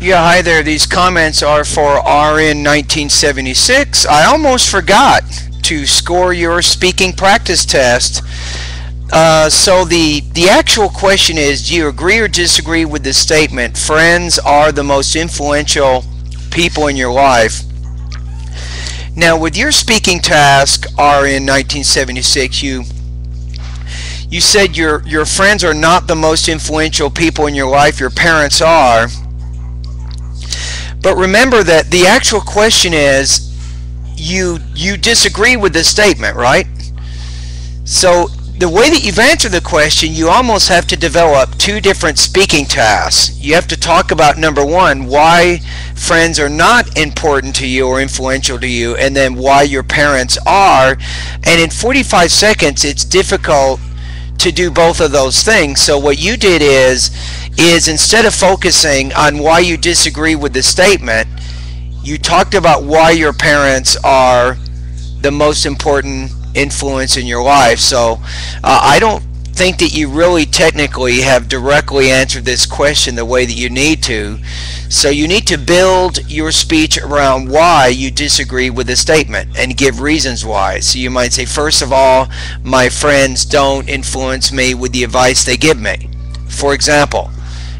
Yeah, hi there. These comments are for RN1976. I almost forgot to score your speaking practice test. So the actual question is, do you agree or disagree with this statement? Friends are the most influential people in your life. Now, with your speaking task, RN1976, you said your friends are not the most influential people in your life. Your parents are. But remember that the actual question is, you disagree with this statement, right? So the way that you've answered the question, you almost have to develop two different speaking tasks. You have to talk about, number one, why friends are not important to you or influential to you, and then why your parents are. And in 45 seconds, it's difficult to do both of those things. So what you did is instead of focusing on why you disagree with the statement, you talked about why your parents are the most important influence in your life. So I don't think that you really technically have directly answered this question the way that you need to. So you need to build your speech around why you disagree with the statement and give reasons why. So you might say, first of all, my friends don't influence me with the advice they give me, for example.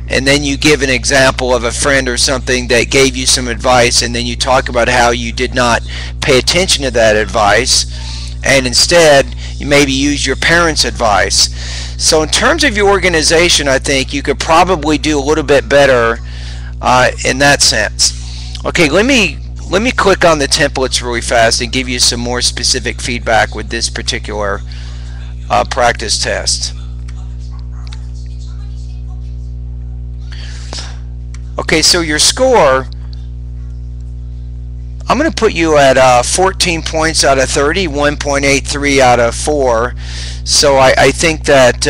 And then you give an example of a friend or something that gave you some advice, and then you talk about how you did not pay attention to that advice, and instead you maybe use your parents' advice. So in terms of your organization, I think you could probably do a little bit better in that sense. Okay, let me click on the templates really fast and give you some more specific feedback with this particular practice test. Okay, so your score, I'm going to put you at 14 points out of 30, 1.83 out of 4. So I think that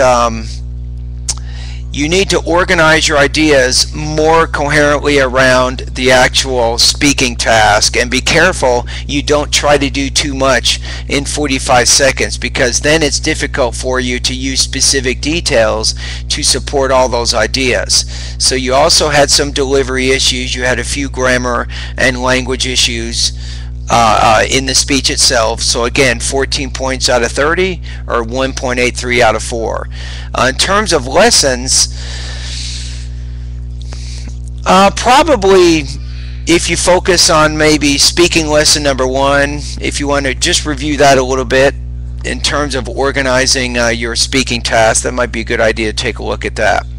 you need to organize your ideas more coherently around the actual speaking task, and be careful you don't try to do too much in 45 seconds, because then it's difficult for you to use specific details to support all those ideas. So you also had some delivery issues. You had a few grammar and language issues in the speech itself. So again, 14 points out of 30, or 1.83 out of 4. In terms of lessons, probably if you focus on maybe speaking lesson number 1, if you want to just review that a little bit in terms of organizing your speaking task, that might be a good idea to take a look at that.